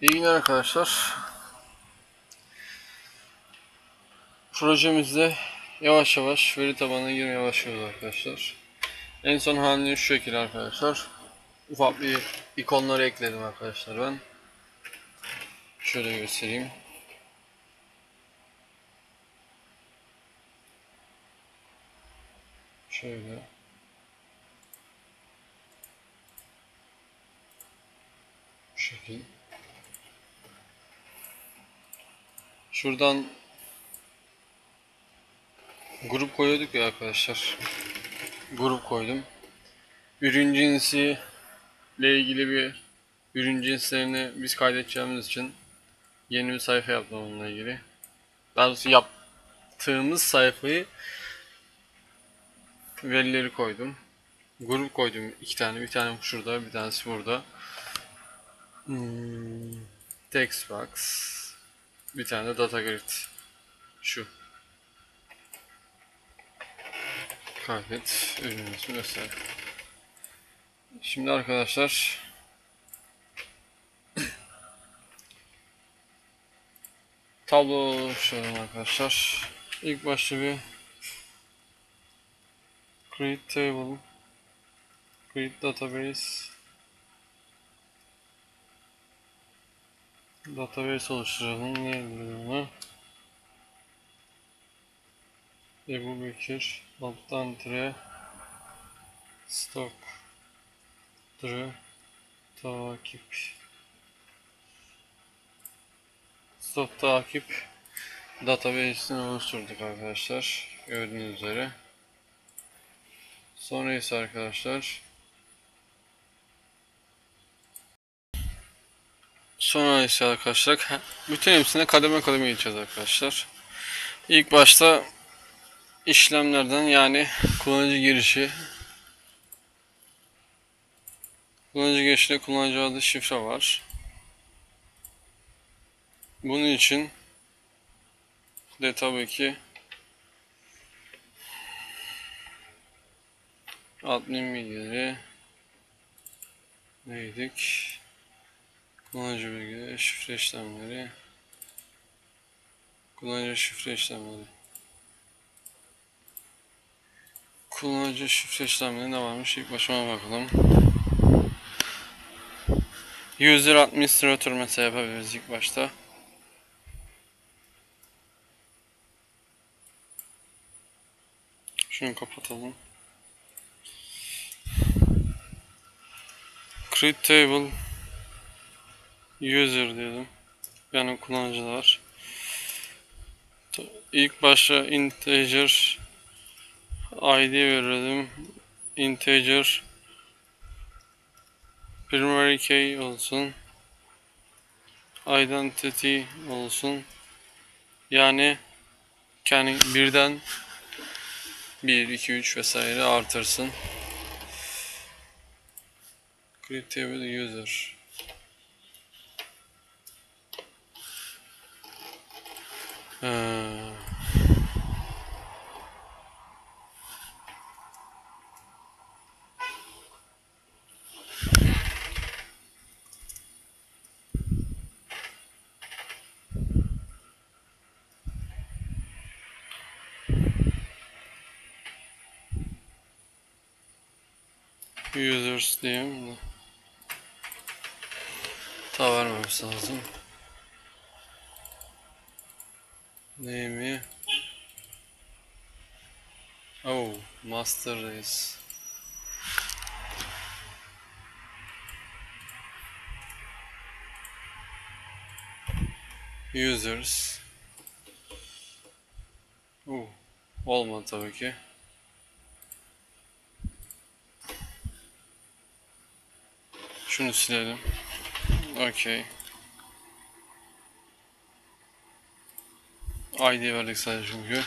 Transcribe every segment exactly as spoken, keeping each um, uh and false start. İyi günler arkadaşlar. Projemizde yavaş yavaş veri tabanına girmeye başlıyoruz arkadaşlar. En son halini şu şekilde arkadaşlar. Ufak bir ikonları ekledim arkadaşlar ben. Şöyle göstereyim. Şöyle. Bu şekil. Şuradan grup koyuyorduk ya arkadaşlar. Grup koydum. Ürün cinsi ile ilgili bir ürün cinslerini biz kaydedeceğimiz için yeni bir sayfa yaptım onunla ilgili. Daha doğrusu yaptığımız sayfayı verileri koydum. Grup koydum iki tane. Bir tane şurada, bir tanesi burada. Hmm, text box. Bir tane de data grid. Şu. Kaydet ürünümüzü göster. Şimdi arkadaşlar tablo oluşturalım arkadaşlar. İlk başta bir create table, create database database oluşturalım. Ne bunu? Ebu Bekir alttan dire stock dire takip stock takip database'ini oluşturduk arkadaşlar, gördüğünüz üzere. Sonra ise arkadaşlar Sonra ise arkadaşlar bütün hepsine kademe kademe gideceğiz arkadaşlar. İlk başta işlemlerden, yani kullanıcı girişi. Kullanıcı girişinde kullanıcı adı, şifre var. Bunun için de tabii ki admin bilgileri neydik? Kullanıcı bilgileri, şifre işlemleri, kullanıcı şifre işlemleri, kullanıcı şifre işlemleri ne varmış? İlk başıma bakalım. User administrator mesela yapabiliriz ilk başta. Şunu kapatalım. Create table user diyelim, yani kullanıcılar. İlk başta integer I D verelim, integer primary key olsun, identity olsun, yani yani birden bir, iki, üç vesaire artırsın. Create table user. Ee, users diyeyim de ta vermemiz lazım. Neymi? Oh, master race. Users. Oh, olmadı tabii ki. Şunu silelim. Okay. I D verdik sadece çünkü.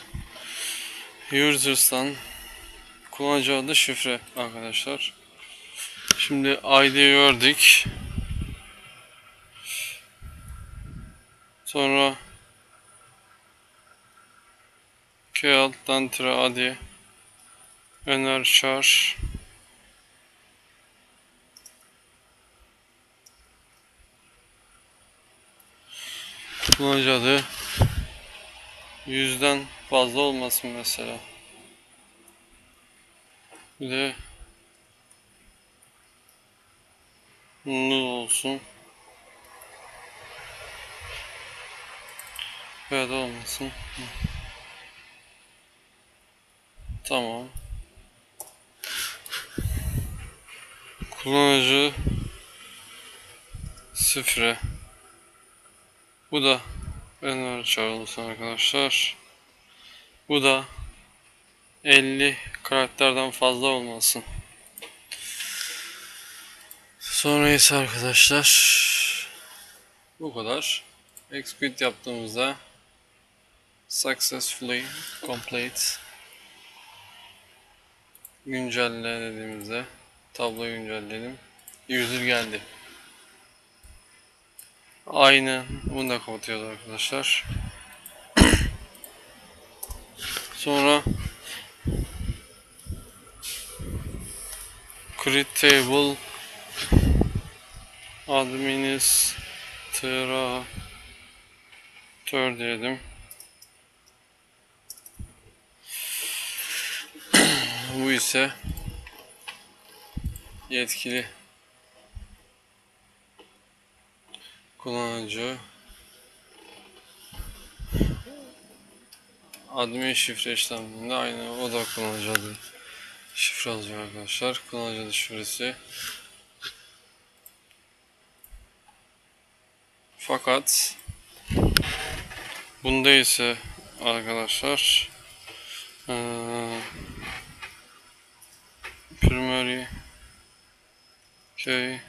Users'tan kullanıcı adı, şifre arkadaşlar. Şimdi I D verdik. Sonra K alttan tire I D öner çağır. kullanacağı yüzden fazla olmasın mesela. Bir de nul olsun. Böyle olmasın. Tamam. Kullanıcı sıfıra. Bu da enver çağrılsın arkadaşlar. Bu da elli karakterden fazla olmasın. Sonra ise arkadaşlar bu kadar. Execute yaptığımızda successfully complete, güncelle dediğimizde tabloyu güncelleyelim. User geldi. Aynı bunu da kapatıyoruz arkadaşlar. Sonra create table administratör diyelim. Bu ise yetkili kullanıcı admin şifre işleminde aynı, o da kullanıcı adı şifre alıyor arkadaşlar. Kullanıcı adı şifresi, fakat bunda ise arkadaşlar ee, primary key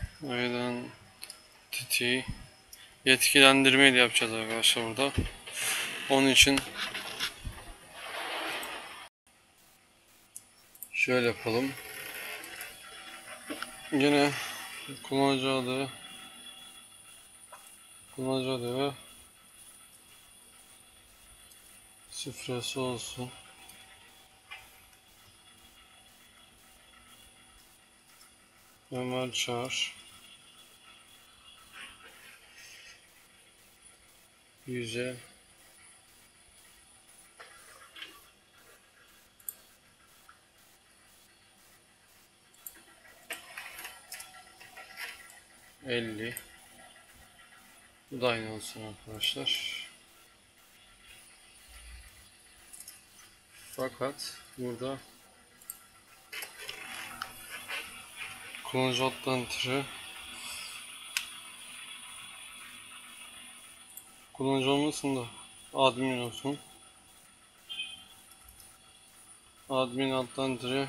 identity yetkilendirmeyi de yapacağız arkadaşlar burada. Onun için şöyle yapalım. Yine kullanıcı adı, kullanıcı adı ve şifresi olsun. Ömer Çağır yüze elli. Bu da aynı olsun arkadaşlar. Fakat burada kullanıcı adından türü kullanıcı olmasın da admin olsun. Admin adından türü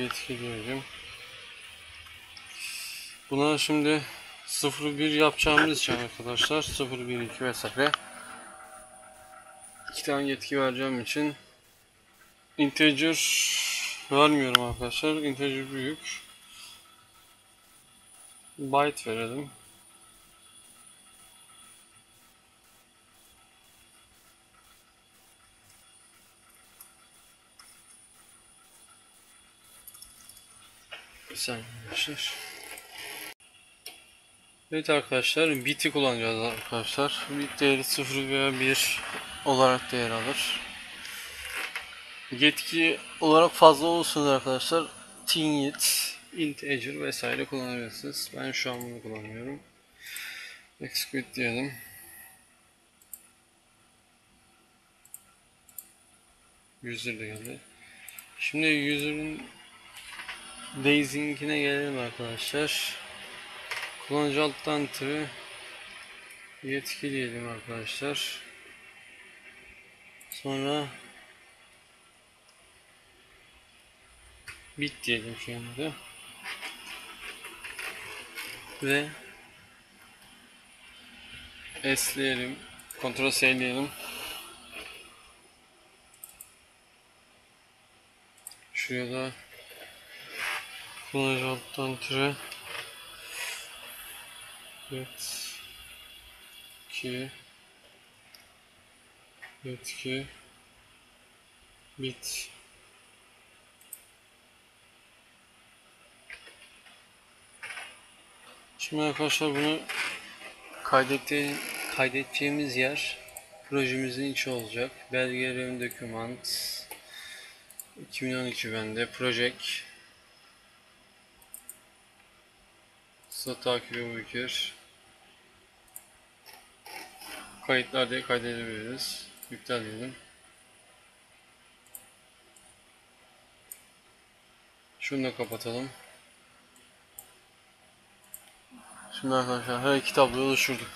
yetki diyelim. Buna şimdi sıfır bir yapacağımız için arkadaşlar sıfır bir iki vesaire iki tane yetki vereceğim için integer vermiyorum arkadaşlar. Integer büyük. Byte verelim. Bir saniye arkadaşlar. Evet arkadaşlar, bit'i kullanacağız arkadaşlar. Bit değeri sıfır veya bir olarak değer alır. Yetki olarak fazla olursunuz arkadaşlar, tinit, integer vesaire kullanabilirsiniz. Ben şu an bunu kullanıyorum. Execute diyelim. User de geldi. Şimdi user'ın daisinkine gelelim arkadaşlar. Kullanıcı alttan türü yetki diyelim arkadaşlar. Sonra bit diyelim şu anda ve s'leyelim, kontrol s'leyelim. Şuraya da kullanıcı alttan türe yetki yetki bit Şimdi arkadaşlar bunu Kaydetti, kaydedeceğimiz yer projemizin içi olacak. Belgelerim doküment iki bin on iki bende project takibi mümkün. Kayıtlar diye kaydedebiliriz. İptal edelim. Şunu da kapatalım. Şimdi arkadaşlar her iki tabloyu oluşturduk.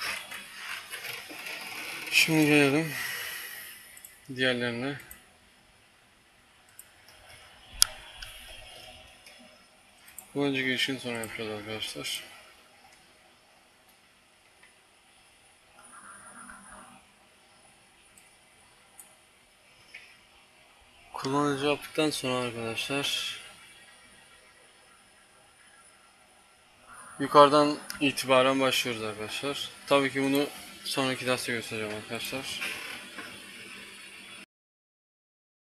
Şimdi gelelim diğerlerine. Bu önceki işin sonu yapıyoruz arkadaşlar. Kullanıcı yaptıktan sonra arkadaşlar yukarıdan itibaren başlıyoruz arkadaşlar. Tabii ki bunu sonraki derste göstereceğim arkadaşlar.